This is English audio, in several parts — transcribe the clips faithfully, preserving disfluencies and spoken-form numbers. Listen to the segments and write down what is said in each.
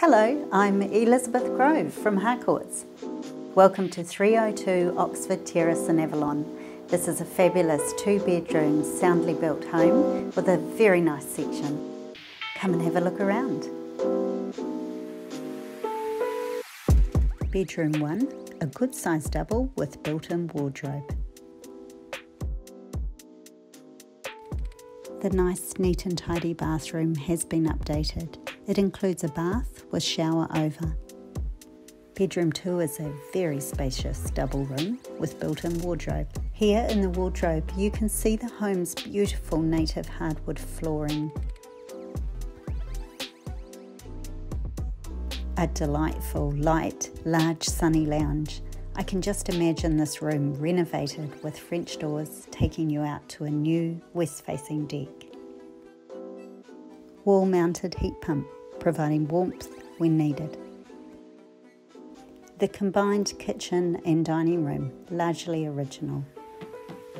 Hello, I'm Elizabeth Grove from Harcourts. Welcome to three oh two Oxford Terrace in Avalon. This is a fabulous two-bedroom, soundly built home with a very nice section. Come and have a look around. Bedroom one, a good size double with built-in wardrobe. The nice, neat and tidy bathroom has been updated. It includes a bath with shower over. Bedroom two is a very spacious double room with built-in wardrobe. Here in the wardrobe you can see the home's beautiful native hardwood flooring. A delightful, light, large sunny lounge. I can just imagine this room renovated with French doors taking you out to a new west-facing deck. Wall-mounted heat pump, providing warmth when needed. The combined kitchen and dining room, largely original.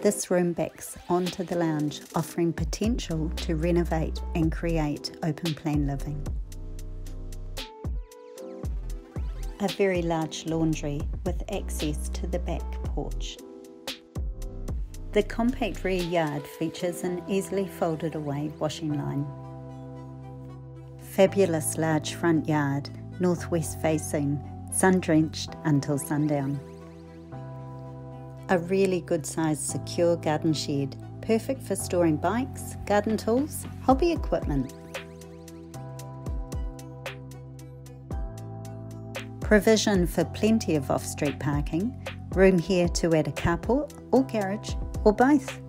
This room backs onto the lounge, offering potential to renovate and create open-plan living. A very large laundry with access to the back porch. The compact rear yard features an easily folded away washing line. Fabulous large front yard, northwest facing, sun-drenched until sundown. A really good sized secure garden shed, perfect for storing bikes, garden tools, hobby equipment. Provision for plenty of off-street parking, room here to add a carport or garage or both.